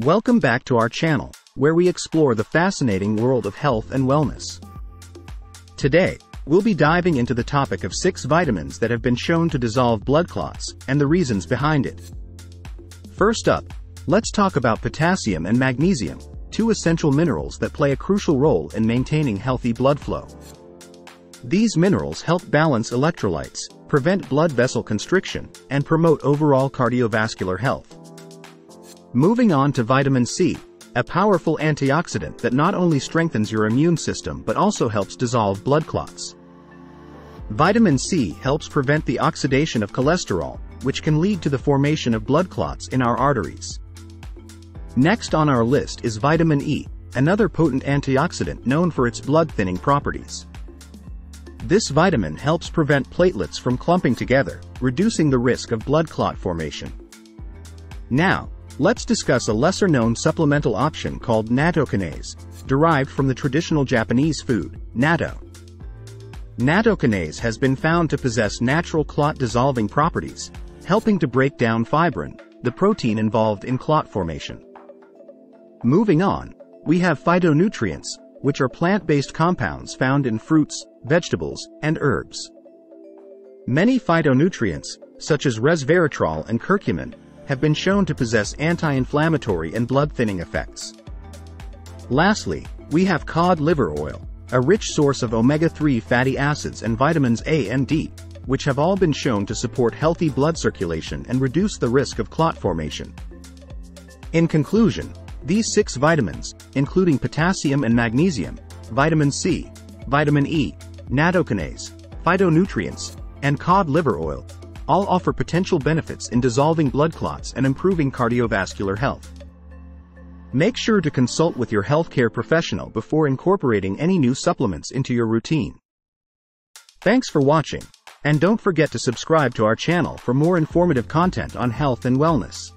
Welcome back to our channel, where we explore the fascinating world of health and wellness. Today, we'll be diving into the topic of 6 vitamins that have been shown to dissolve blood clots, and the reasons behind it. First up, let's talk about potassium and magnesium, 2 essential minerals that play a crucial role in maintaining healthy blood flow. These minerals help balance electrolytes, prevent blood vessel constriction, and promote overall cardiovascular health. Moving on to vitamin C, a powerful antioxidant that not only strengthens your immune system but also helps dissolve blood clots. Vitamin C helps prevent the oxidation of cholesterol, which can lead to the formation of blood clots in our arteries. Next on our list is vitamin E, another potent antioxidant known for its blood-thinning properties. This vitamin helps prevent platelets from clumping together, reducing the risk of blood clot formation. Now, let's discuss a lesser-known supplemental option called nattokinase, derived from the traditional Japanese food, natto. Nattokinase has been found to possess natural clot-dissolving properties, helping to break down fibrin, the protein involved in clot formation. Moving on, we have phytonutrients, which are plant-based compounds found in fruits, vegetables, and herbs. Many phytonutrients, such as resveratrol and curcumin, have been shown to possess anti-inflammatory and blood-thinning effects. Lastly, we have cod liver oil, a rich source of omega-3 fatty acids and vitamins A and D, which have all been shown to support healthy blood circulation and reduce the risk of clot formation. In conclusion, these 6 vitamins, including potassium and magnesium, vitamin C, vitamin E, nattokinase, phytonutrients, and cod liver oil, all offer potential benefits in dissolving blood clots and improving cardiovascular health. Make sure to consult with your healthcare professional before incorporating any new supplements into your routine. Thanks for watching, and don't forget to subscribe to our channel for more informative content on health and wellness.